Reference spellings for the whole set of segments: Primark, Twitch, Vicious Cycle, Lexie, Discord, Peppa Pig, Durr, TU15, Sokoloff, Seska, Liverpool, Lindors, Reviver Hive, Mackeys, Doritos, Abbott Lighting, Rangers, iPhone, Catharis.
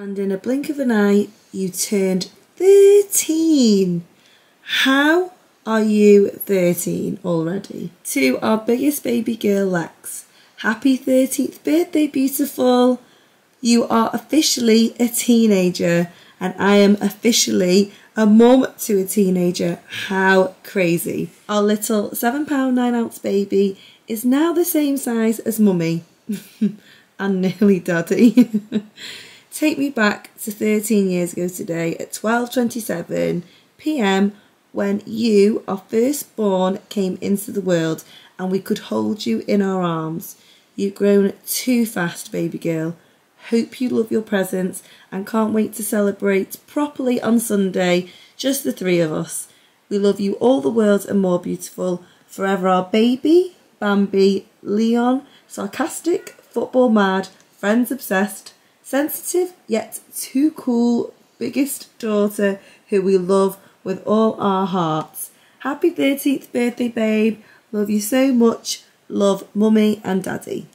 And in a blink of an eye, you turned 13. How are you 13 already? To our biggest baby girl, Lex. Happy 13th birthday, beautiful. You are officially a teenager, and I am officially a mum to a teenager. How crazy. Our little 7 pound 9 ounce baby is now the same size as mummy and nearly daddy. Take me back to 13 years ago today at 12:27 p.m. when you, our firstborn, came into the world and we could hold you in our arms. You've grown too fast, baby girl. Hope you love your presents and can't wait to celebrate properly on Sunday, just the three of us. We love you all the world and more, beautiful. Forever our baby, Bambi, Leon, sarcastic, football mad, friends obsessed, sensitive yet too cool, biggest daughter who we love with all our hearts. Happy 13th birthday, babe. Love you so much. Love, mummy and daddy.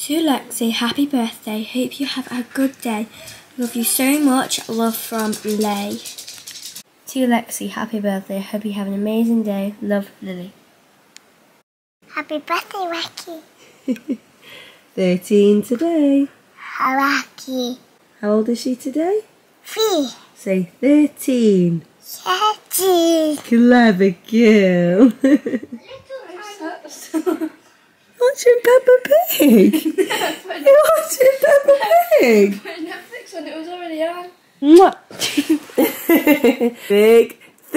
To Lexi, happy birthday. Hope you have a good day. Love you so much. Love from Lay. To Lexi, happy birthday. Hope you have an amazing day. Love, Lily. Happy birthday, Wacky. 13 today. Wacky. How old is she today? 3. Say 13. 13. Clever girl. Watching Peppa Pig. You're watching Peppa Pig. I put Netflix on, it was already on. Big 13.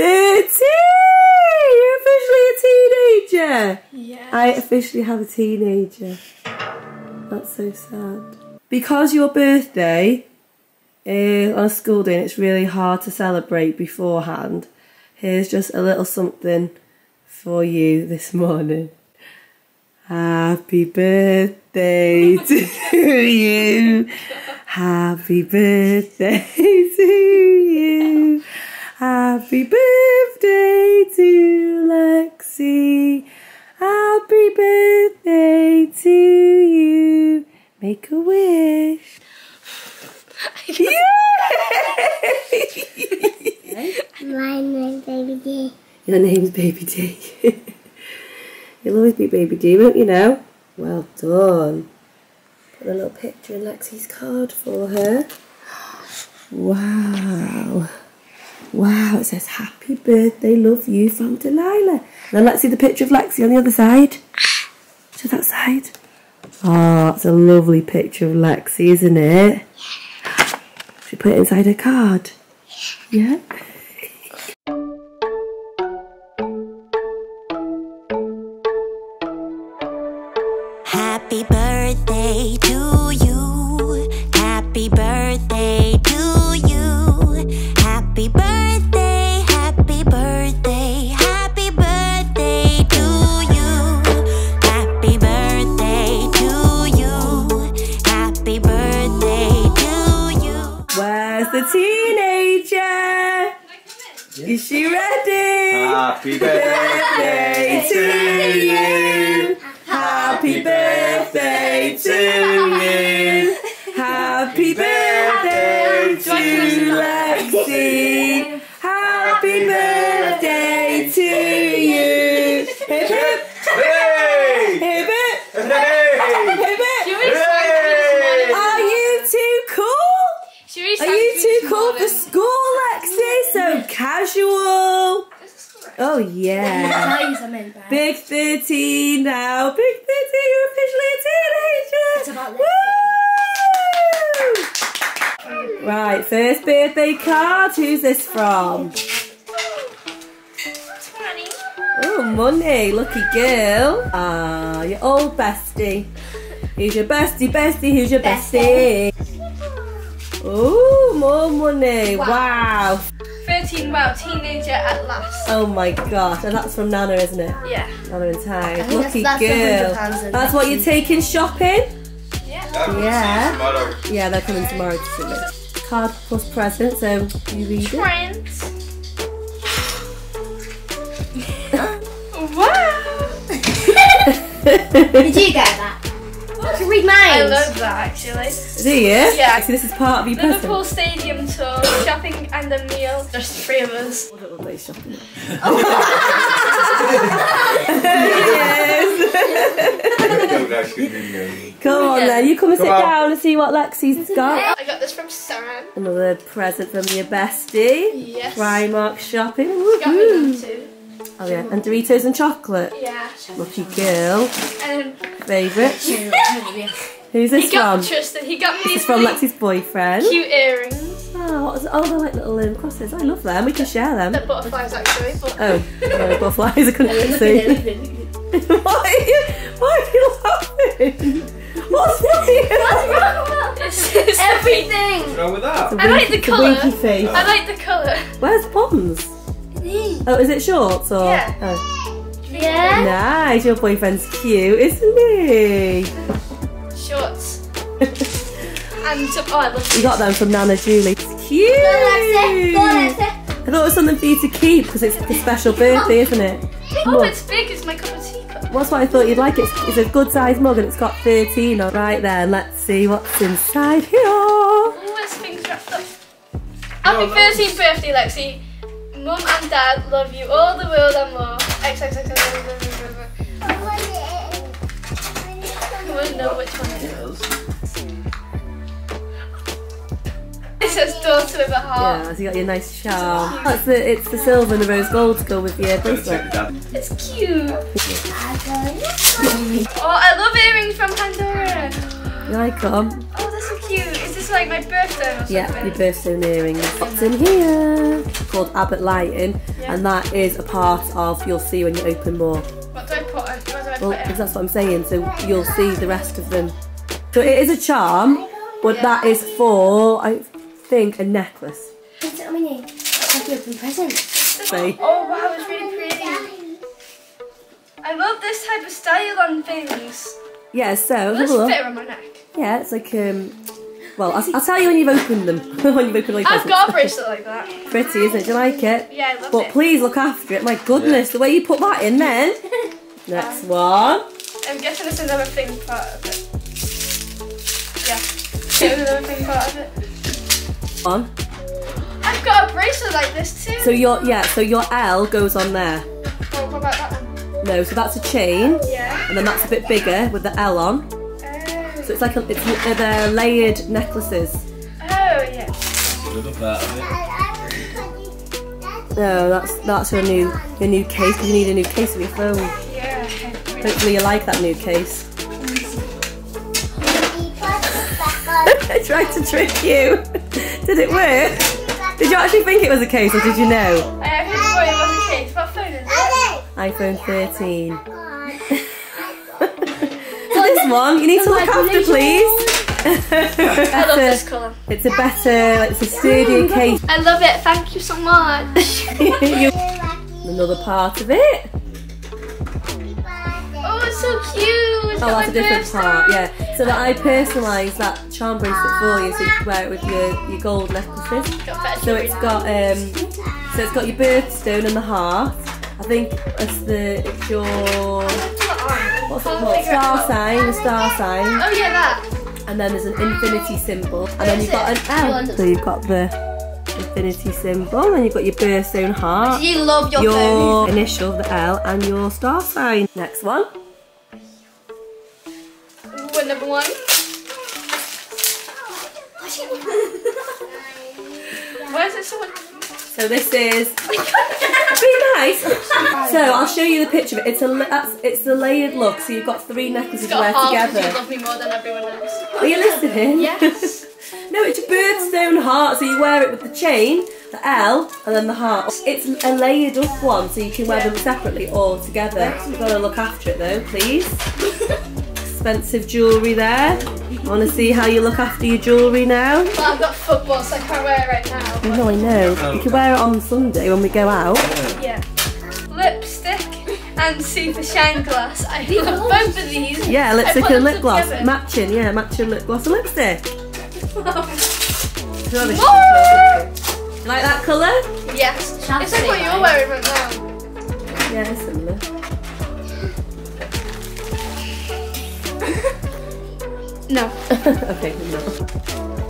You're officially a teenager. Yes. I officially have a teenager. That's so sad. Because your birthday is on a school day, and it's really hard to celebrate beforehand. Here's just a little something for you this morning. Happy birthday to you. Happy birthday to you. Happy birthday to Lexi. Happy birthday to you. Make a wish. Yay! My name's Baby D. Your name's Baby D. You'll always be Baby D, won't you now? Well done. Put a little picture in Lexi's card for her. Wow. Wow, it says, happy birthday, love you, from Delilah. Now let's see the picture of Lexi on the other side. To that side. Oh, it's a lovely picture of Lexi, isn't it? Yeah. She put it inside her card. Yeah? Yeah? Happy birthday to you. Happy birthday to you. Happy birthday, to you. Happy birthday to you. Where's the teenager? Can I come in? Is she ready? Happy birthday to you. Happy birthday to you. Happy birthday to Lexi. Happy birthday to you. Hip hip. Hooray! Hip hip. Hooray! Hip hip. Are you too cool? Are you too cool for school, Lexi? So casual. Oh yeah. Big 13 now. Big 13, you're officially a teenager. It's about woo! Right, first birthday card. Who's this from? It's Money. Oh, Money. Lucky girl. Ah, your old bestie. Who's your bestie, Who's your bestie? Oh, more Money. Wow. 13, wow, teenager at last. Oh my gosh, and that's from Nana, isn't it? Yeah. Nana in town. Lucky girl. That's what you're taking shopping? Yeah. Yeah. Yeah, they're coming tomorrow to see me. Card plus present, so you read it. Wow! Did you get that? What? to read mine. I love that, actually. Do you? Yeah. So this is part of your Liverpool Stadium tour, shopping and a meal. Just three of us. What a lovely shopping. Yes. Come on then, you come and sit down and see what Lexi's got. I got this from Sam. Another present from your bestie. Yes. Primark shopping. She got me them too. Oh yeah, and Doritos and chocolate. Yeah. Lucky girl. Favourite. Who's this from? Tristan. He got me these. It's from Lexi's boyfriend. Cute earrings. Oh, what was it? Oh, they're like little crosses. I love them. We can share them. They're butterflies actually. But oh, butterflies. I couldn't see. Why are you laughing? What's wrong with you? What's wrong with this? Everything. What's wrong with that? I like the colour. Oh. I like the colour. Where's Pons? Oh, is it shorts or? Yeah. Oh. Yeah. Nice, your boyfriend's cute, isn't he? Shorts. And some, oh, I love. You got them from Nana Julie. It's cute. I thought it was something for you to keep because it's a special birthday, isn't it? Oh, mug. It's big. It's my cup of tea cup. Well, that's what I thought you'd like. It's a good sized mug and it's got 13 on. Right then, let's see what's inside here. Oh, there's things wrapped up. Happy 13th birthday, Lexi. Mum and Dad love you all the world and more. I wouldn't know which one it is. It says daughter with a heart. Yeah, so you got your nice charm. That's the, it's the silver and the rose gold to go with your bracelet. It's cute. Oh, I love earrings from Pandora. You like them? Oh, they're so cute. Is this like my birthstone or something? Yeah, your birthstone earrings. What's in here? Called Abbott Lighting, yeah. And that is a part of, you'll see when you open more. What do I put on? Well, that's what I'm saying, so you'll see the rest of them. So it is a charm, but yeah, that is for, I think, a necklace. It's not many. It's like you open presents. Oh wow, it's really pretty. I love this type of style on things. Yeah, so have a look. Fit around my neck. Yeah, it's like well, I'll tell you when you've opened them. When you've opened like I've got a bracelet like that. Pretty, isn't it? Do you like it? Yeah, I love it. But please look after it. My goodness, the way you put that in then. Next one. I'm guessing it's another thing part of it. Yeah, it's another thing part of it. One. I've got a bracelet like this too. So your so your L goes on there. Well, what about that one? No, so that's a chain. Yeah. And then that's a bit bigger with the L on. So it's like a, they're layered necklaces. Oh yeah. No, that's your new case. Cause you need a new case for your phone. Yeah. Hopefully you like that new case. I tried to trick you. Did it work? Did you actually think it was a case, or did you know? I actually thought it was a case. What phone is it? iPhone 13. One. You need to look after, please. I love this colour. It's a better, like, it's a sturdier case. I love it. Thank you so much. Another part of it. Oh, it's so cute. It's that's a different part. Yeah. So that I personalised that charm bracelet for you, so you can wear it with your gold necklaces. So it's got your birthstone and the heart. I think it's what's it called? A star sign. Oh yeah, that. And then there's an infinity symbol. And then you've got an L. So you've got the infinity symbol, and you've got your birthstone heart. You love your phone. Initial, the L, and your star sign. Next one. What, number one? Why is it so much? So this is be nice. So I'll show you the picture of it. It's a layered look. So you've got three necklaces to wear together. You love me more than everyone else. Are you listening? Yes. No, it's your birthstone heart. So you wear it with the chain, the L, and then the heart. It's a layered up one, so you can wear them separately or together. So you've got to look after it though, please. Expensive jewellery there. I want to see how you look after your jewellery now. Well, I've got football, so I can't wear it right now. But... No, I know. You can wear it on Sunday when we go out. Yeah. Lipstick and super shine glass. I love both of these. Yeah, lipstick and lip gloss. Together. Matching, yeah, matching lip gloss and lipstick. You like that colour? Yes. It's like what you're wearing right now. Yeah, it's similar. No. Okay, no.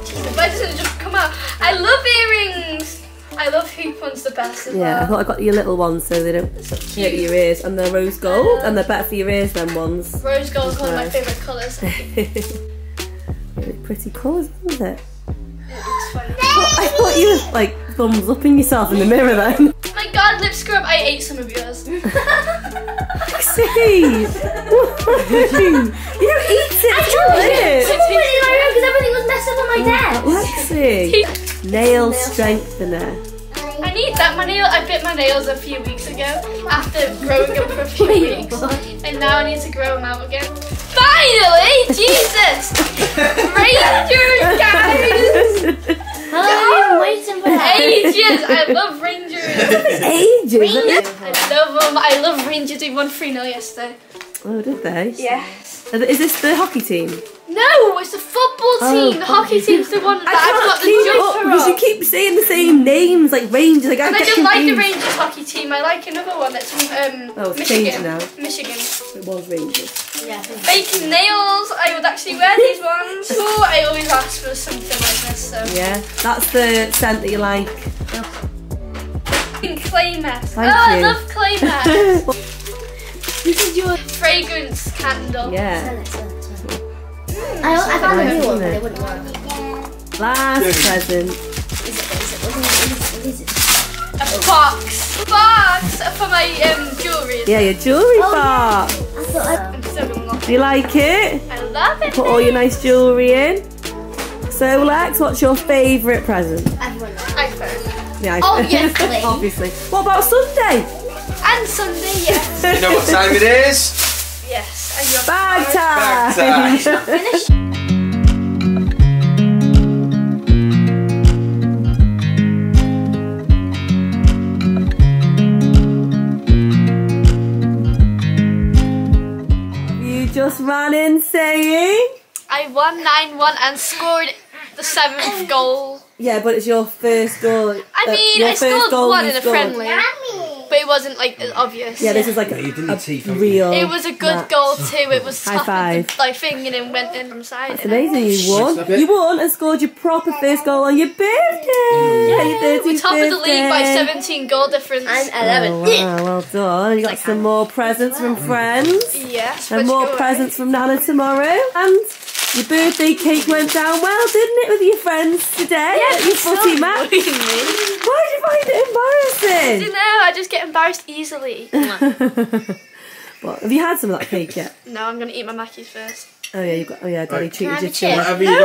Jesus, why doesn't it just come out? I love earrings! I love hoop ones the best as well. Yeah, I thought I got your little ones so they don't hurt your ears. And they're rose gold, and they're better for your ears than ones. Rose gold is one of my favourite colours. Really pretty colours, isn't it? It looks funny. I thought you were like thumbs upping yourself in the mirror then. My god, lip scrub, I ate some of yours. See? You don't eat it, I don't eat it. I put it in my room because everything was messed up on my desk. Lexi. Nail strengthener. I need that. I bit my nails a few weeks ago after growing up for a few weeks. And now I need to grow them out again. Finally! Jesus! Rangers, guys! How long have you been waiting for that? Ages! I love Rangers! Ages! Rangers. I love them. I love Rangers. They won 3-0 yesterday. Oh, did they? Yes. Is this the hockey team? No, it's the football team. The hockey team's the one that I've got the jumper on. Because you keep saying the same names, like Rangers. Like, I don't like the Rangers hockey team. I like another one that's from Michigan. Now. Michigan. It was Rangers. Yeah. Bacon nails. I would actually wear these ones. Oh, I always ask for something like this. So. Yeah, that's the scent that you like. Clay mess. Oh, I love clay mess. This is your fragrance candle. Yeah. I found a new one, but it wouldn't work. Last present. Is it? A box. A box for my jewellery. Yeah, your jewellery box. I'm so in love. Do you like it? I love it. Put all your nice jewellery in. So, Lex, what's your favourite present? iPhone. Yeah, obviously. Obviously. What about Sunday? And Sunday, yes. You know what time it is? Yes, and your bag time. Bag time. Finished. You just ran in saying I won 9-1 and scored the 7th goal. Yeah, but it's your first goal. I mean, I scored one in a friendly. But it wasn't like obvious. Yeah, this is like a real. It was a good goal too. It was top five. Like thinking and went in from side. That's amazing. You won. You won and scored your proper first goal on your birthday. Yeah, we're top of the league by 17 goal difference. I'm 11. Oh, wow, well done. You got some more presents from friends. Yes. And more presents from Nana tomorrow. And your birthday cake went down well, didn't it, with your friends today? Yeah, at your footy match. Why did you find it embarrassing? I don't know, I just get embarrassed easily. Well, have you had some of that cake yet? No, I'm going to eat my Mackeys first. Oh yeah, you've got, Daddy treated you to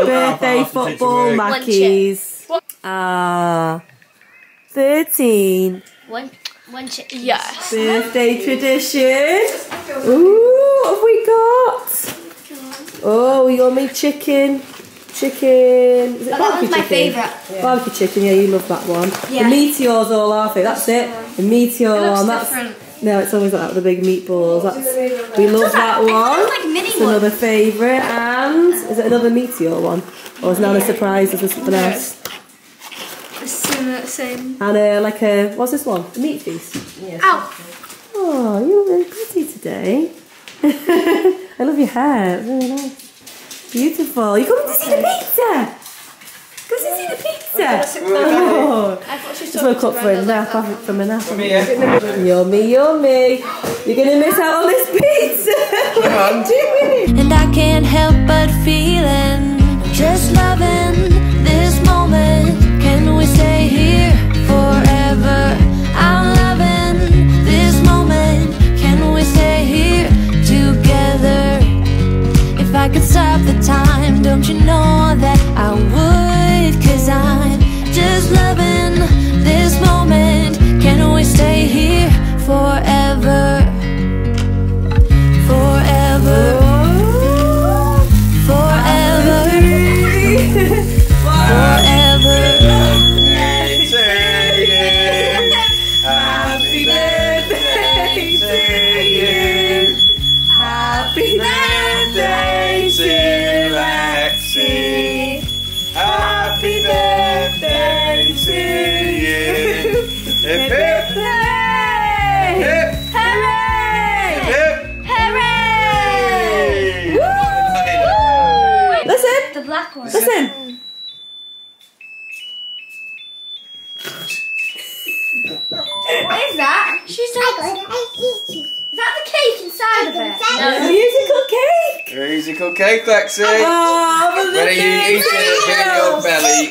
birthday football Mackeys. Ah, 13. One chip. Yes. Birthday tradition. Ooh, what have we got? Oh, you want me chicken? Chicken. Is it that was my favourite. Yeah. Barbecue chicken, yeah, you love that one. Yeah. The meteor's all our favourite, that's it. The meteor one, that's different. No, it's always like that with the big meatballs. That's, we love that one. Like mini it's another favourite. And is it another meteor one? Or is Nana surprised? Is there something else? It's same. And like a, what's this one? A meat feast. Yeah, oh, you're really pretty today. I love your hair, it's really nice. Beautiful. You coming to see the pizza? Go to see the pizza. Oh, I thought she woke up for a nap, Yummy, yummy. You're going to miss out on this pizza. And I can't help but feeling, just loving this moment. Can we stay here forever? I'm loving this moment. Can we stay here? If I could stop the time, don't you know that I would? 'Cause I'm just loving this moment. Can we stay here forever? Forever. Forever. Listen. What is that? She's chocolate. Is that the cake inside of it? No. Musical cake. Musical cake, Lexi. Oh, when are you eating it? Get in your belly. You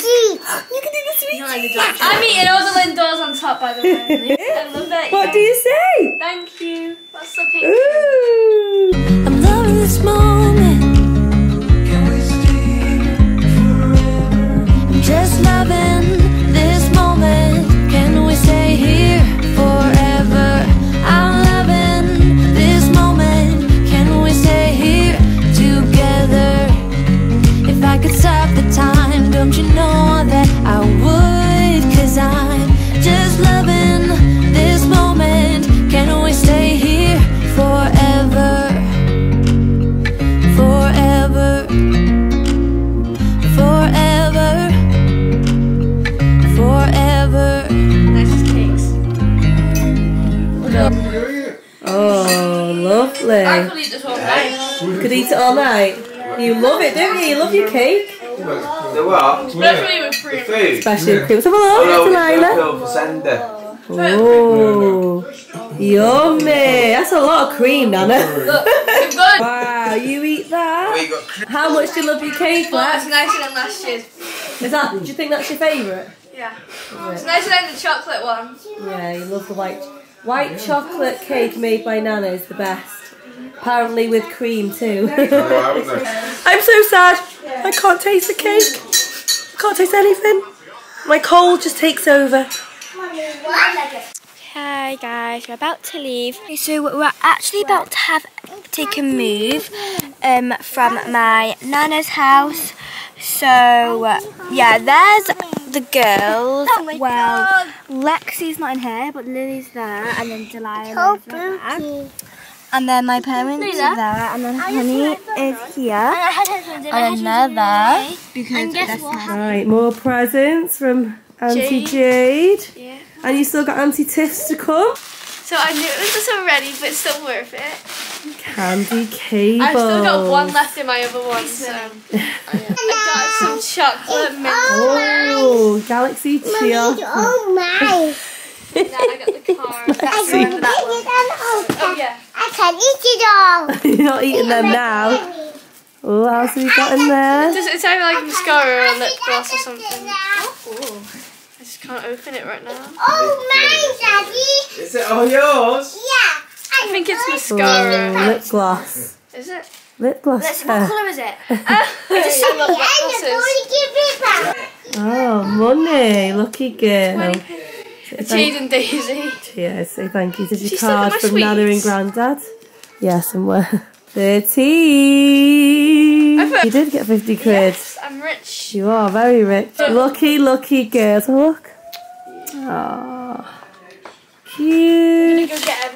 can do the sweet tea. I'm eating all the Lindors on top, by the way. I love that. What do you say? Thank you. That's the cake. Ooh. I'm loving this moment. Can we stay forever? I'm just loving this moment. Can we stay here forever? I'm loving this moment. Can we stay here together? If I could stop the time, don't you know that I would? 'Cause I'm just loving this moment. Can we stay here forever? Forever. Forever. Forever. Nice cakes. Oh, lovely. I could eat this all night. You could eat it all night. You love it, don't you? You love your cake. The what? Especially with fruit. Especially with fruit. Have a look, Delilah. Oh, yummy. That's a lot of cream, Nana. Look, it's good. Wow, you eat that. How much do you love your cake, Lex? It's nicer than last year's. Is that, do you think that's your favourite? Yeah. It's nicer than the chocolate one. Yeah, you love the white chocolate cake made by Nana is the best. Apparently with cream too. I'm so sad. I can't taste the cake. I can't taste anything. My cold just takes over. Hi guys, we're about to leave. So we're actually about to take a move from my Nana's house. So yeah, there's the girls. Oh well, Lexi's not in here, but Lily's there, and then Delilah is there. And then my parents are there, and then Honey is here, and they're there because that's right. More presents from Auntie Jade, yeah. And you still got Auntie Tiff's to come. So I knew it was just already, but it's still worth it. Candy cables. I've still got one left in my other one, so I got some chocolate milk. Oh, Galaxy chill. Oh my! Now I got the car. I can eat it all. Oh yeah. I can eat it all. You're not eating them now. Oh, what else have you got in there? Does it sound like mascara or lip gloss or something? Oh, I just can't open it right now. Oh mine, Daddy. Is it all yours? Yeah. I think it's mascara. Oh, lip gloss. Is it? Lip gloss. What colour is it? I just love lip glosses. Oh, money. Lucky girl. Jade and Daisy. Yeah, say thank you. Did you card from Nana and Grandad? Yeah, somewhere. 13. You did get 50 quid. Yes, I'm rich. You are very rich. Lucky, lucky girls. Look. Aww. Cute. I'm gonna go get